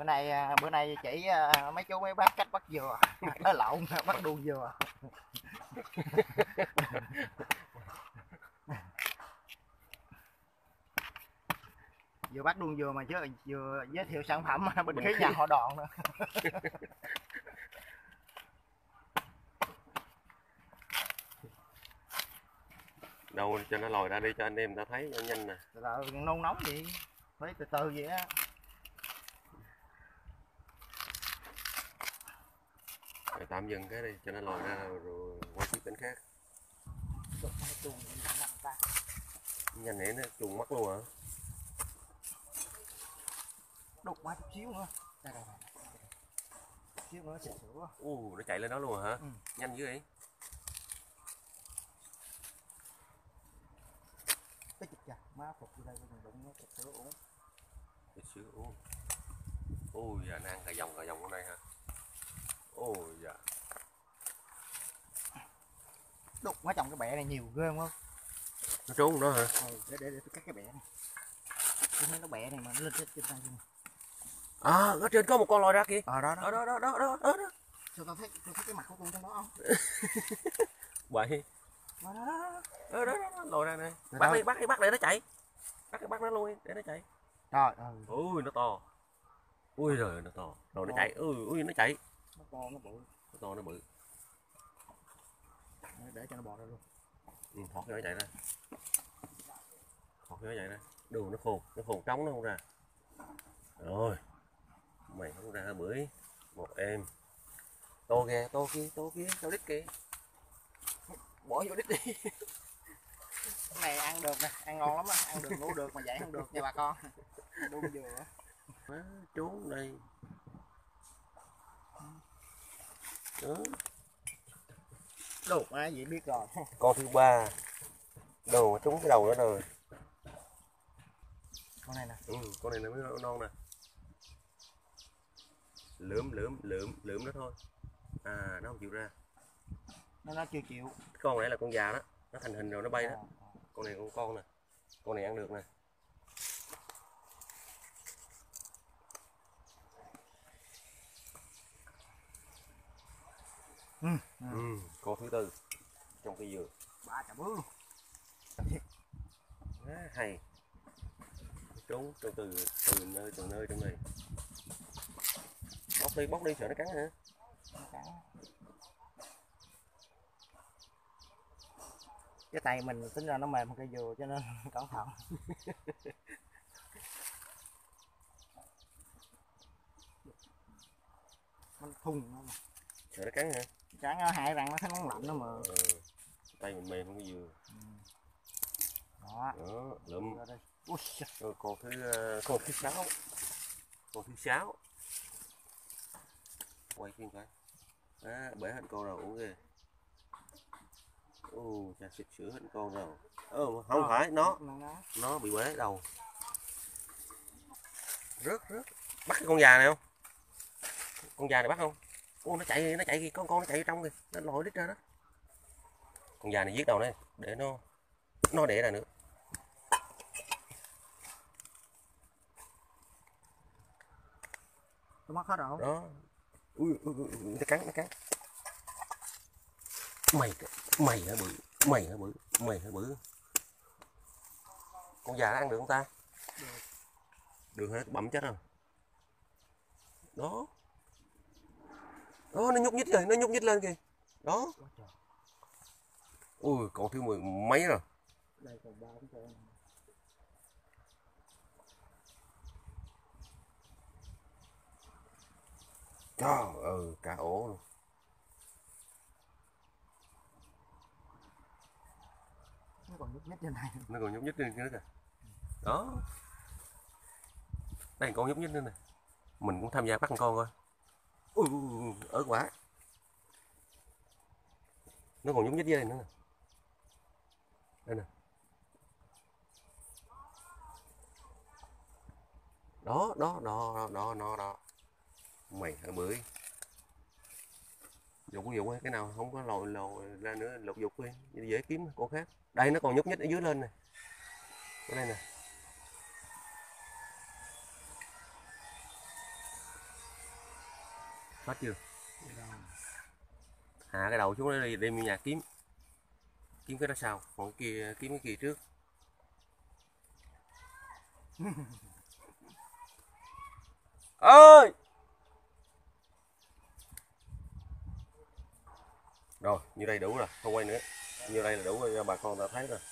Bữa nay chỉ mấy chú mấy bác cách bắt dừa, nó lộn bắt đuông dừa. Vừa bắt đuông dừa mà chứ vừa giới thiệu sản phẩm bình khí nhà họ Đoàn nữa. Đâu cho nó lòi ra đi cho anh em ta thấy nó nhanh nè. Nôn nóng vậy, phải từ từ vậy á. Rồi tạm dừng cái đi cho nó lòi ra rồi qua chiếc tỉnh khác. Nhanh nãy nó chuồng mất luôn hả? Đục quá chút xíu nữa. Chút xíu nữa xịt sữa. Nó chạy lên đó luôn hả? Ừ. Nhanh dữ vậy. Cái chặt má phục vô đây đụng nó chặt sữa uống. Chặt sữa uống. Ôi giời, nó ăn cà dòng hôm nay hả? Ôi giời. Đục quá trong cái bẹ này nhiều ghê không? Nó trốn không đó hả? Ừ, để tôi cắt cái bẹ này. Cái bẹ này mà nó lên trên tay luôn. À, ở trên có một con lòi ra kìa. Đó. Sao tao thấy cái mặt của con trong đó không? Bậy. Đó, lòi ra này. Bắt đi, để nó chạy. Bắt nó luôn, để nó chạy. Trời ơi. Ui, nó to. Ui giời, nó to. Rồi nó chạy. Ui, nó chạy. Nó to, nó bự. Để cho nó bò ra luôn. Ừ, thọt cho nó chạy ra. Đường nó khô trống nó không ra. Rồi. Mày không ra bưởi. Một em. Tô kìa, tô kia, tao đít kìa. Bỏ vô đít đi. Cái này ăn được nè, ăn ngon lắm á, ăn được ngủ được mà dậy không được nha bà con. Đun dừa. Má trốn đây. Đó. Đục ai vậy biết rồi. Con thứ ba. Đồ trúng cái đầu nó rồi. Con này nè. Ừ, con này mới non nè. Lượm nó thôi. À, nó không chịu ra. Nó chưa chịu. Con này là con già đó, nó thành hình rồi nó bay đó. Con này con nè. Con này ăn được nè. Con thứ tư trong cây dừa. Ba chả bứa luôn. Á hay. Trốn từ nơi trong này. Bóc đi sợ nó cắn hả? Nó cắn. Cái tay mình tính ra nó mềm hơn cây dừa cho nên cẩn thận. Nó thùng nó mà. Sợ nó cắn hả? Cắn nó hại rằng nó thấy nó lạnh đó mà. Ừ. Tay mình mềm hơn cây dừa. Đó, lượm. Rồi con thứ 6. Con thứ 6. Quay phim cái. Á, bể hết con rồi uống ghê. Ồ, chà xịt sữa hết con rồi. Không phải, nó bị bể đầu. Rớt. Bắt cái con già này không? Con già này bắt không? Ô, nó chạy kìa, con nó chạy trong kìa, nó lòi đít ra đó. Con già này giết đầu đây, để nó đẻ ra nữa. Nó mất hết rồi. Đó. Ui, nó cắn. Mày hả bự. Con già nó ăn được không ta? Được hả? Bậm chết rồi. Đó. Đó, nó nhúc nhích lên kìa. Đó. Ui, còn thứ 10 mấy rồi. Đây còn 3 cái. Trời ơi, cả ổ luôn. Nó còn nhúc nhích trên kia nữa kìa. Đó. Đây con nhúc nhích nữa nè. Mình cũng tham gia bắt con coi. Ui, ớt quá. Nó còn nhúc nhích dưới đây nữa nè. Đây nè. Đó. Mày hả bưởi. Dục cái nào không có lòi ra nữa, lục dục đi, dễ kiếm con khác. Đây nó còn nhúc nhích ở dưới lên nè. Ở đây nè. hết chưa? Hạ cái đầu xuống đây đem vô nhà kiếm cái đó sau, còn kia kiếm cái kia trước. Ơi rồi, như đây đủ rồi, không quay nữa, như đây là đủ rồi, bà con đã thấy rồi.